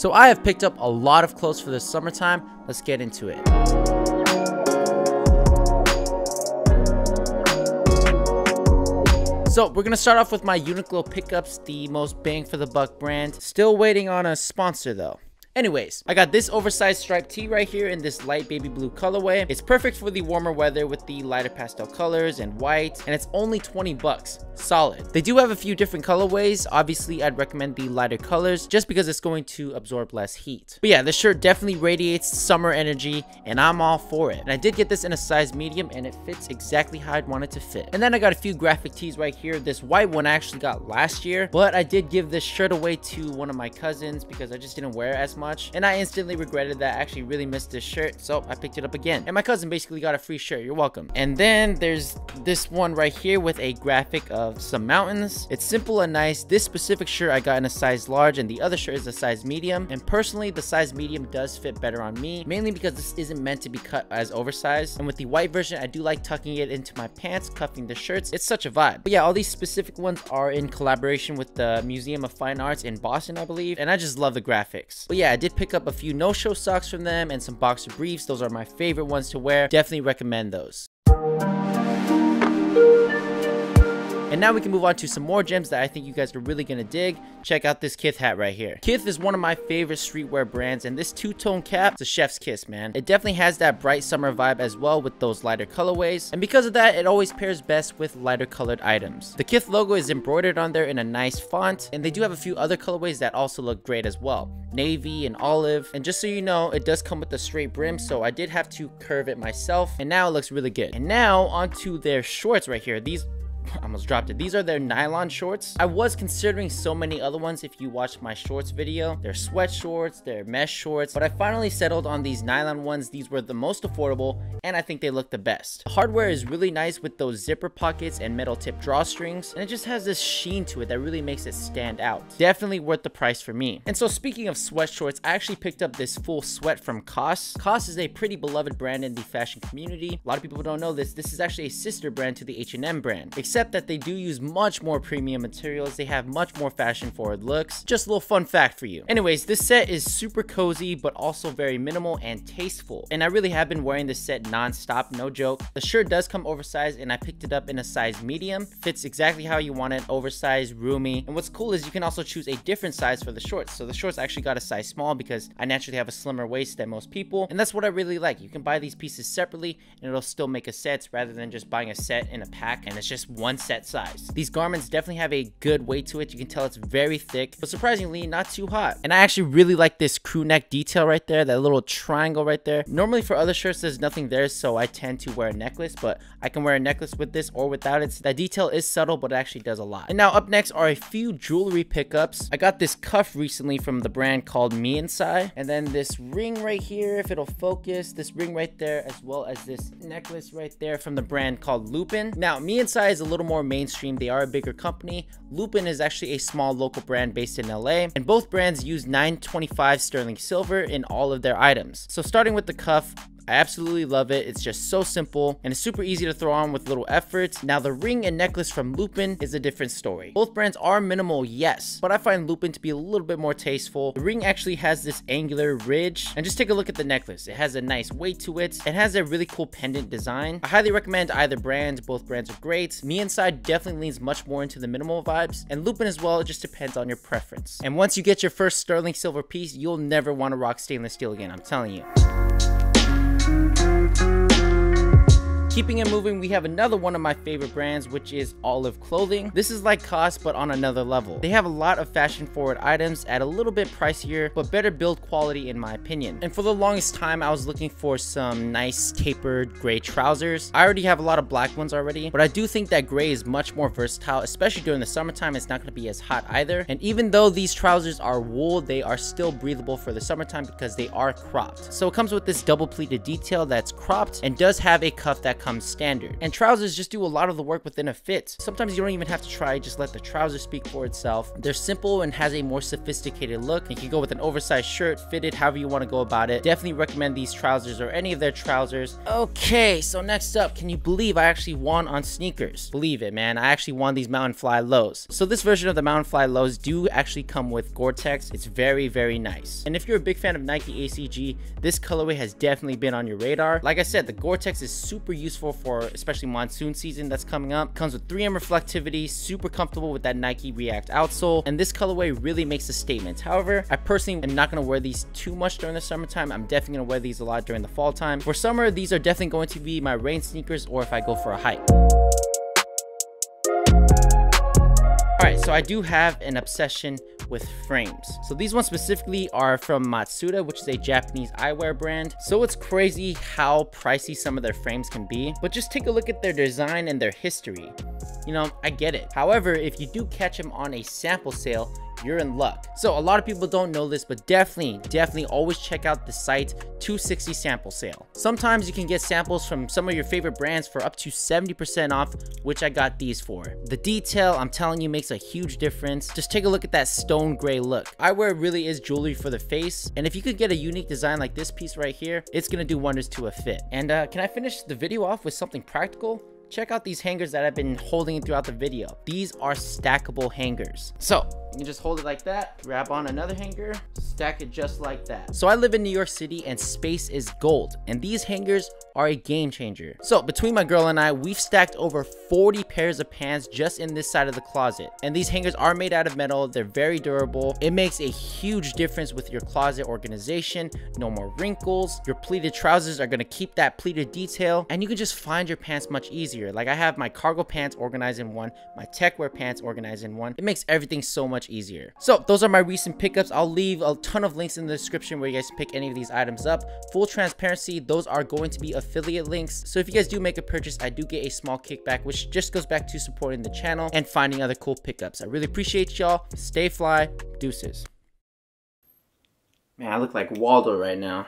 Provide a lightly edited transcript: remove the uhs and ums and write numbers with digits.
So I have picked up a lot of clothes for this summertime. Let's get into it. So we're gonna start off with my Uniqlo pickups, the most bang for the buck brand. Still waiting on a sponsor though. Anyways, I got this oversized striped tee right here in this light baby blue colorway. It's perfect for the warmer weather with the lighter pastel colors and white, and it's only 20 bucks. Solid. They do have a few different colorways. Obviously, I'd recommend the lighter colors just because it's going to absorb less heat. But yeah, this shirt definitely radiates summer energy, and I'm all for it. And I did get this in a size medium, and it fits exactly how I'd want it to fit. And then I got a few graphic tees right here. This white one I actually got last year, but I did give this shirt away to one of my cousins because I just didn't wear it as much. And I instantly regretted that. I actually really missed this shirt, so I picked it up again, and my cousin basically got a free shirt. You're welcome. And then there's this one right here with a graphic of some mountains. It's simple and nice. This specific shirt I got in a size large, and the other shirt is a size medium, and personally the size medium does fit better on me, mainly because this isn't meant to be cut as oversized. And with the white version, I do like tucking it into my pants, cuffing the shirts. It's such a vibe. But yeah, all these specific ones are in collaboration with the Museum of Fine Arts in Boston, I believe, and I just love the graphics. But yeah, I did pick up a few no-show socks from them and some boxer briefs. Those are my favorite ones to wear. Definitely recommend those. And now we can move on to some more gems that I think you guys are really gonna dig. Check out this Kith hat right here. Kith is one of my favorite streetwear brands, and this two-tone cap, it's a chef's kiss, man. It definitely has that bright summer vibe as well with those lighter colorways, and because of that, it always pairs best with lighter colored items. The Kith logo is embroidered on there in a nice font, and they do have a few other colorways that also look great as well. Navy and olive, and just so you know, it does come with a straight brim, so I did have to curve it myself, and now it looks really good. And now onto their shorts right here. These almost dropped it. These are their nylon shorts. I was considering so many other ones if you watched my shorts video. Their sweat shorts, their mesh shorts, but I finally settled on these nylon ones. These were the most affordable, and I think they look the best. The hardware is really nice with those zipper pockets and metal tip drawstrings, and it just has this sheen to it that really makes it stand out. Definitely worth the price for me. And so speaking of sweat shorts, I actually picked up this full sweat from COS. COS is a pretty beloved brand in the fashion community. A lot of people don't know this. This is actually a sister brand to the H&M brand, except that they do use much more premium materials. They have much more fashion forward looks. Just a little fun fact for you. Anyways, this set is super cozy, but also very minimal and tasteful. And I really have been wearing this set non-stop, no joke. The shirt does come oversized, and I picked it up in a size medium. Fits exactly how you want it, oversized, roomy. And what's cool is you can also choose a different size for the shorts. So the shorts actually got a size small because I naturally have a slimmer waist than most people. And that's what I really like. You can buy these pieces separately and it'll still make a set rather than just buying a set in a pack and it's just one set size. These garments definitely have a good weight to it. You can tell it's very thick, but surprisingly not too hot. And I actually really like this crew neck detail right there, that little triangle right there. Normally for other shirts there's nothing there, so I tend to wear a necklace, but I can wear a necklace with this or without it. So that detail is subtle, but it actually does a lot. And now up next are a few jewelry pickups. I got this cuff recently from the brand called Miansai, and then this ring right here, if it'll focus, this ring right there, as well as this necklace right there from the brand called Lupin. Now Miansai is a little more mainstream. They are a bigger company. Lupin is actually a small local brand based in LA, and both brands use 925 sterling silver in all of their items. So starting with the cuff, I absolutely love it. It's just so simple and it's super easy to throw on with little efforts. Now the ring and necklace from Lupin is a different story. Both brands are minimal, yes, but I find Lupin to be a little bit more tasteful. The ring actually has this angular ridge, and just take a look at the necklace. It has a nice weight to it. It has a really cool pendant design. I highly recommend either brand. Both brands are great. Miansai definitely leans much more into the minimal vibes, and Lupin as well. It just depends on your preference. And once you get your first sterling silver piece, you'll never want to rock stainless steel again, I'm telling you. Keeping it moving, we have another one of my favorite brands, which is Olive Clothing. This is like COS, but on another level. They have a lot of fashion forward items at a little bit pricier, but better build quality in my opinion. And for the longest time, I was looking for some nice tapered gray trousers. I already have a lot of black ones already, but I do think that gray is much more versatile, especially during the summertime. It's not gonna be as hot either. And even though these trousers are wool, they are still breathable for the summertime because they are cropped. So it comes with this double pleated detail that's cropped and does have a cuff that comes comes standard. And trousers just do a lot of the work within a fit. Sometimes you don't even have to try, just let the trousers speak for itself. They're simple and has a more sophisticated look. You can go with an oversized shirt, fitted however you want to go about it. Definitely recommend these trousers or any of their trousers. Okay, so next up, can you believe I actually won on sneakers? Believe it, man. I actually won these Mountain Fly Lows. So this version of the Mountain Fly Lows do actually come with Gore-Tex. It's very, very nice. And if you're a big fan of Nike ACG, this colorway has definitely been on your radar. Like I said, the Gore-Tex is super useful for especially monsoon season that's coming up. Comes with 3M reflectivity, super comfortable with that Nike React outsole, and this colorway really makes a statement. However, I personally am not going to wear these too much during the summertime. I'm definitely going to wear these a lot during the fall time. For summer, these are definitely going to be my rain sneakers or if I go for a hike. Alright, so I do have an obsession with frames. So these ones specifically are from Matsuda, which is a Japanese eyewear brand. So it's crazy how pricey some of their frames can be, but just take a look at their design and their history. You know, I get it. However, if you do catch them on a sample sale, you're in luck. So a lot of people don't know this, but definitely always check out the site 260 sample sale. Sometimes you can get samples from some of your favorite brands for up to 70% off, which I got these for. The detail, I'm telling you, makes a huge difference. Just take a look at that stone gray look. Eyewear really is jewelry for the face, and if you could get a unique design like this piece right here, it's gonna do wonders to a fit. And can I finish the video off with something practical? Check out these hangers that I've been holding throughout the video. These are stackable hangers. So you can just hold it like that, grab on another hanger, stack it just like that. So I live in New York City and space is gold, and these hangers are a game changer. So between my girl and I, we've stacked over 40 pairs of pants just in this side of the closet. And these hangers are made out of metal. They're very durable. It makes a huge difference with your closet organization. No more wrinkles. Your pleated trousers are going to keep that pleated detail, and you can just find your pants much easier. Like I have my cargo pants organized in one, my tech wear pants organized in one. It makes everything so much easier. So those are my recent pickups. I'll leave a ton of links in the description where you guys pick any of these items up. Full transparency, those are going to be affiliate links. So if you guys do make a purchase, I do get a small kickback, which just goes back to supporting the channel and finding other cool pickups. I really appreciate y'all. Stay fly. Deuces. Man, I look like Waldo right now.